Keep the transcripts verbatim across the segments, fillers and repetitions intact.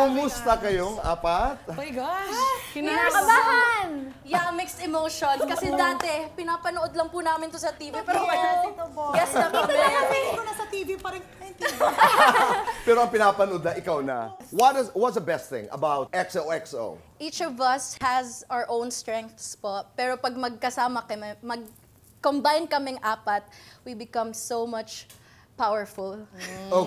Kumusta kayong apat? Oh my gosh! Kinakabahan! Yeah, mixed emotions. Kasi dati, pinapanood lang po namin to sa T V. Pero ngayon, guess na kami. Pinapanood ko na sa T V, parang pero ang pinapanood na, ikaw na. What is, what's the best thing about X O X O? Each of us has our own strengths po. Pero pag magkasama kami, mag-combine kaming apat, we become so much powerful.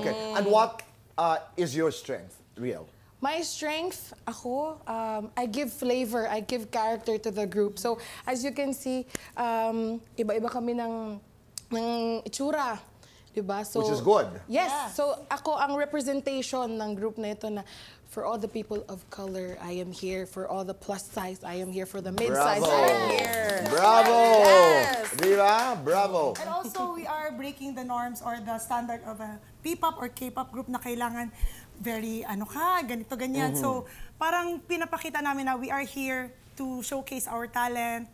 Okay. And what Uh, is your strength real? My strength, ako, um, I give flavor, I give character to the group. So, as you can see, um, iba-iba kami ng, ng itsura. Diba? So, which is good. Yes. Yeah. So, ako ang representation ng group na ito na for all the people of color, I am here. For all the plus size, I am here. For the mid size, bravo. I am here. Bravo! Yes. Diba? Bravo! And also, we are breaking the norms or the standard of a P-pop or K-pop group na kailangan very ano ka, ganito, ganyan. Mm-hmm. So, parang pinapakita namin na we are here to showcase our talent,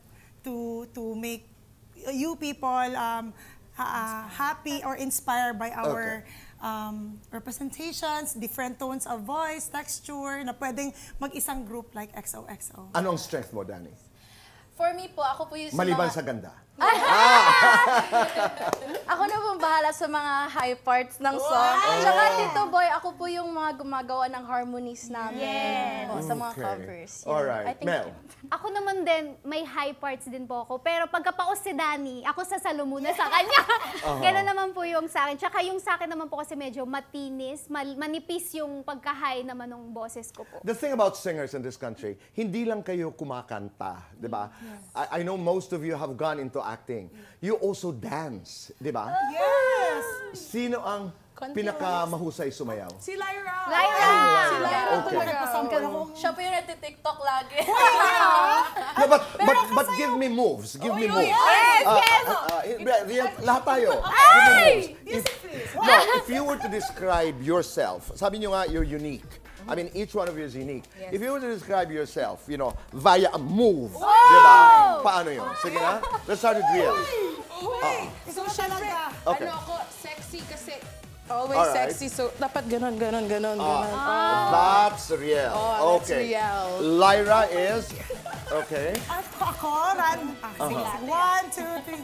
to to make you people um, Uh, happy or inspired by our okay. um, representations, different tones of voice, texture, na pwedeng mag-isang group like X O X O. Anong strength mo, Danny? For me po, ako po yung... Maliban sa, mga... sa ganda. Ah! Ako na pong bahala sa mga high parts ng song. Wow! Tsaka, Tito Boy, ako po yung mga gumagawa ng harmonies namin. Yes. O, sa mga okay. covers. Yeah. Alright. I think Mel. Ako naman din, may high parts din po ako. Pero pagkapaos si Danny, ako sasalo muna sa kanya. Uh-huh. Ganun naman po yung sa akin. Tsaka yung sa akin naman po kasi medyo matinis, manipis yung pagka-high naman ng boses ko po. The thing about singers in this country, hindi lang kayo kumakanta, di ba? Yes. I, I know most of you have gone into acting. You also dance, di ba? Yes! Sino ang pinakamahusay sumayaw? Si Lyra! Lyra! Si Lyra po nagpasample ko. Siya po yung nati-TikTok lagi. No, but, but, but give me moves. Give me moves. Yes! Yes! Lahat tayo. Ay! Yes, please. No, if you were to describe yourself, sabi nyo nga, you're unique. I mean, each one of you is unique. Yes. If you were to describe yourself, you know, via a move, oh! Diba? Paano yun? Sige na? Let's start with real. Wait! So, syempre, okay. ano ako, sexy kasi always right. sexy. So, dapat ganun, ganun, ganun, ah. ganun. Oh. That's real. Oh, that's okay. real. Lyra is? Okay. Ako, run. One, two, three.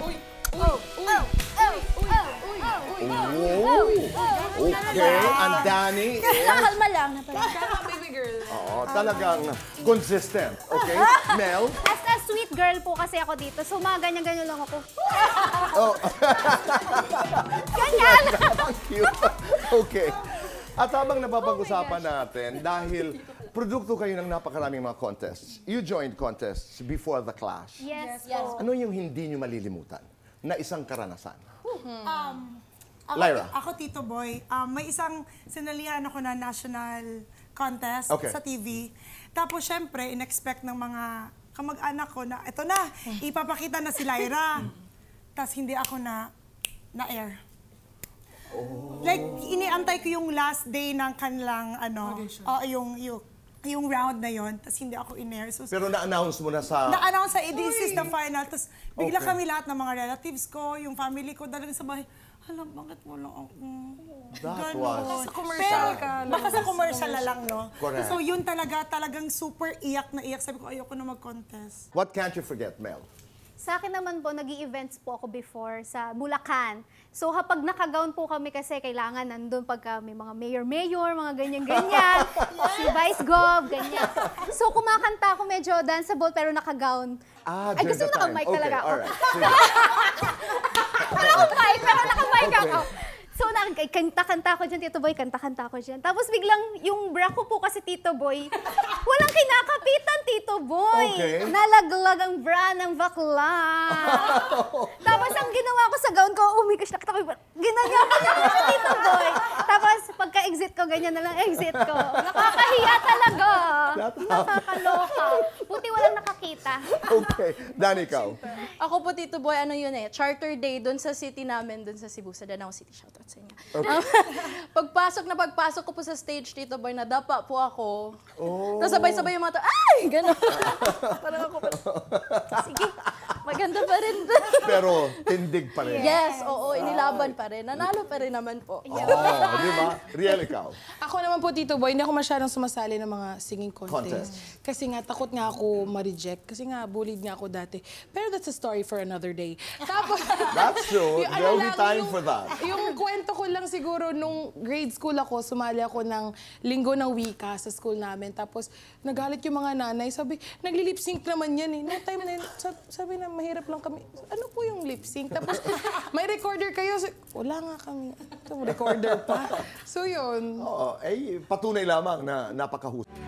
Uy! Uy! Uy! Uy! Uy! Uy! Uy! Okay, and Danny is... Kalma lang. Kalma, baby girl. Oo, talagang consistent. Okay, Mel? As a sweet girl po kasi ako dito, so mga ganyan-ganyan lang ako. Ganyan! Ang cute. Okay. At habang napapag-usapan natin, dahil produkto kayo ng napakaraming mga contests, you joined contests before the clash. Yes, yes. Ano yung hindi nyo malilimutan na isang karanasan? Um, ako, Lyra. Ako, Tito Boy, um, may isang sinalihan ako na national contest okay. sa T V. Tapos, syempre, in-expect ng mga kamag-anak ko na, eto na, ipapakita na si Lyra. Tapos, hindi ako na, na-air. Oh. Like, iniantay ko yung last day ng kanilang, ano, uh, yung, yung, yung round na yon. Tapos hindi ako in-air. So, pero na-announce mo na sa... Na-announce sa this is the final. Tapos bigla okay. kami lahat ng mga relatives ko, yung family ko, dalaga sa bahay, alam, bakit mo lang ako? That Ganun. was... Sa commercial ka. Baka sa commercial na lang, no? Correct. So yun talaga, talagang super iyak na iyak. Sabi ko, ayoko na mag-contest. What can't you forget, Mel? Sa akin naman po, nag-i-events po ako before sa Bulacan. So, kapag nakagown po kami kasi kailangan nandun pagka may mga mayor-mayor, mga ganyan-ganyan, si Vice Gov, ganyan. So, kumakanta ako medyo danceable pero nakagown. Ah, Ay, gusto mo naka-mic talaga ako. Naka-mic, pero naka-mic ako. So, kanta-kanta ko dyan, Tito Boy, kanta-kanta ko dyan. Tapos biglang, yung bra ko po kasi, Tito Boy, walang kinakapitan, Tito Boy. Okay. Nalaglag ang bra ng bakla. Tapos ang ginawa ko sa gown ko, oh my gosh, nakita ko yung bra. Ginagawa ko na ako, Tito Boy. Tapos pagka-exit ko, ganyan na lang exit ko. Nakakahiya talaga. Nakakaloka. Buti walang nakakita. Okay. Danny, ikaw. Ako po, Tito Boy, ano yun eh, charter day doon sa city namin, doon sa Cebu, sa Danao City. Shoutout. Okay. Um, pagpasok na pagpasok ko po sa stage, Tito Boy, nadapa po ako. Oh. Tapos sabay-sabay yung mga to, ay! Ganon. Parang ako, parang, sige. Maganda pa rin. Pero tindig pa rin. Yes, oo, inilaban pa rin. Nanalo pa rin naman po. Oo, oh, di ba? Real ikaw. Ako naman po, Tito Boy, hindi ako masyadong sumasali ng mga singing contest. contest. Kasi nga, takot nga ako ma-reject. Kasi nga, bullied nga ako dati. Pero that's a story for another day. Tapos, that's true. There will be time yung, for that. Yung kwento ko lang siguro, nung grade school ako, sumali ako ng linggo ng wika sa school namin. Tapos, nagalit yung mga nanay. Sabi, nagli-lip-sync naman yan eh. No time na yun. Sabi, sabi na, mahirap lang kami. Ano po yung lip-sync? Tapos, may recorder kayo. So, wala nga kami. Ito, recorder pa. So, yun. Oo, eh, patunay lamang na napakahusay.